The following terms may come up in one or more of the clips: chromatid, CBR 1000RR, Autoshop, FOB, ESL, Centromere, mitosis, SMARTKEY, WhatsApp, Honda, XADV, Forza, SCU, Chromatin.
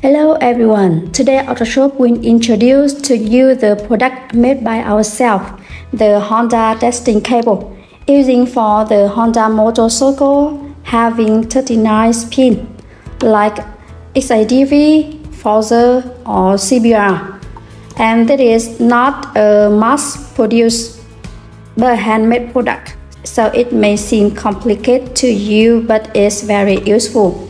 Hello everyone, today Autoshop will introduce to you the product made by ourselves, the Honda testing cable, using for the Honda motorcycle having 39 pins like XADV, Forza or CBR, and that is not a mass-produced but handmade product, so it may seem complicated to you but it's very useful.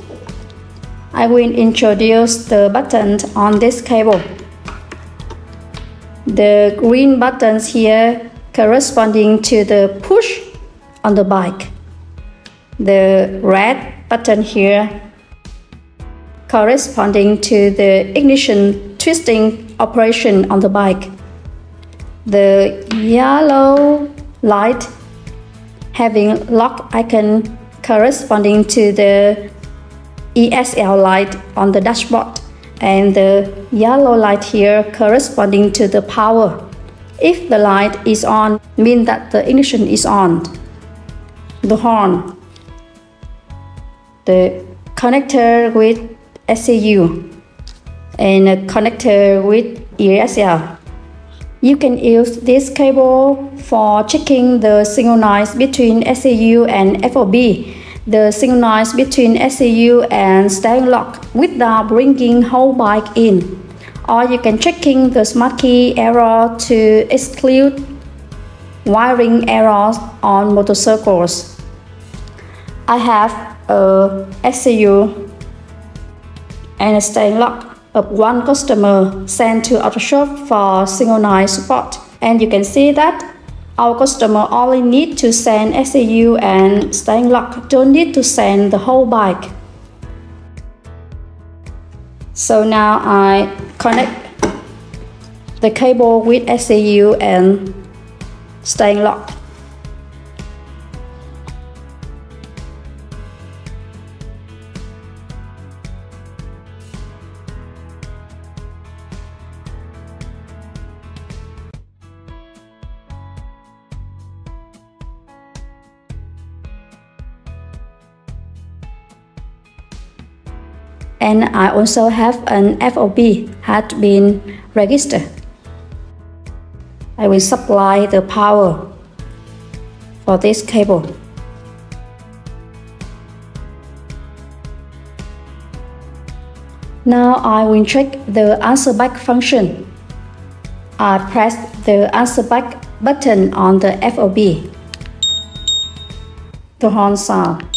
I will introduce the buttons on this cable. The green buttons here corresponding to the push on the bike. The red button here corresponding to the ignition twisting operation on the bike. The yellow light having lock icon corresponding to the ESL light on the dashboard, and the yellow light here corresponding to the power. If the light is on, means that the ignition is on. The horn, the connector with SCU, and a connector with ESL. You can use this cable for checking the signal noise between SCU and FOB. The signal noise between SCU and steering lock without bringing whole bike in, or you can checking the smart key error to exclude wiring errors on motorcycles. I have a SCU and a steering lock of one customer sent to Autoshop for signal noise support, and you can see that our customer only need to send SCU and steering lock, don't need to send the whole bike. So now I connect the cable with SCU and steering lock. And I also have an FOB had been registered. I will supply the power for this cable. Now I will check the answer back function. I press the answer back button on the FOB. The horn sound.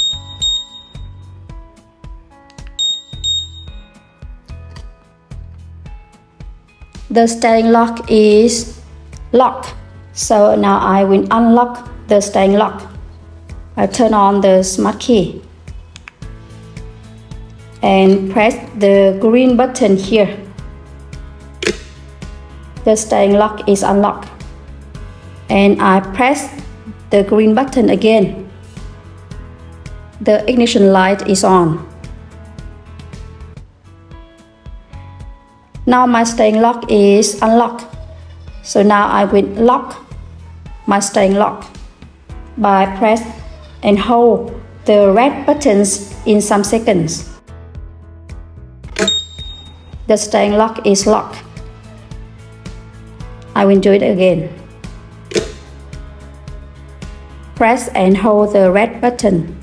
The steering lock is locked, so now I will unlock the steering lock. I turn on the smart key and press the green button here. The steering lock is unlocked, and I press the green button again. The ignition light is on. Now my steering lock is unlocked, so now I will lock my steering lock by press and hold the red buttons in some seconds. The steering lock is locked. I will do it again. Press and hold the red button.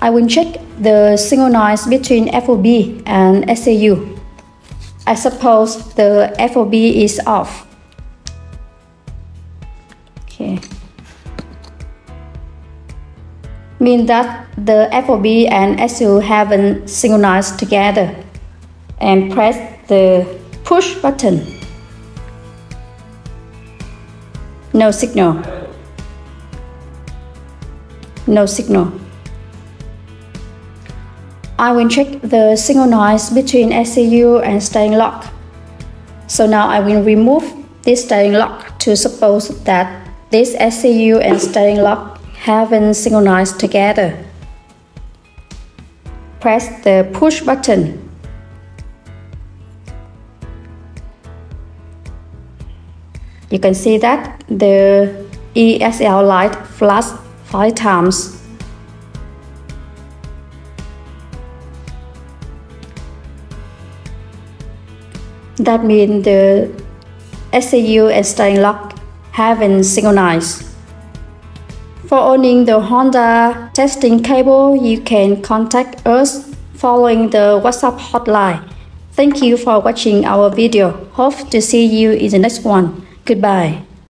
I will check the signal noise between FOB and SCU. I suppose the FOB is off. Okay. Mean that the FOB and SCU haven't synchronized together. And press the push button. No signal. No signal. I will check the signal noise between SCU and steering lock. So now I will remove this steering lock to suppose that this SCU and steering lock haven't synchronized together. press the push button. You can see that the ESL light flashed 5 times. That means the SCU and steering lock haven't synchronized. For owning the Honda testing cable, you can contact us following the WhatsApp hotline. Thank you for watching our video. Hope to see you in the next one. Goodbye.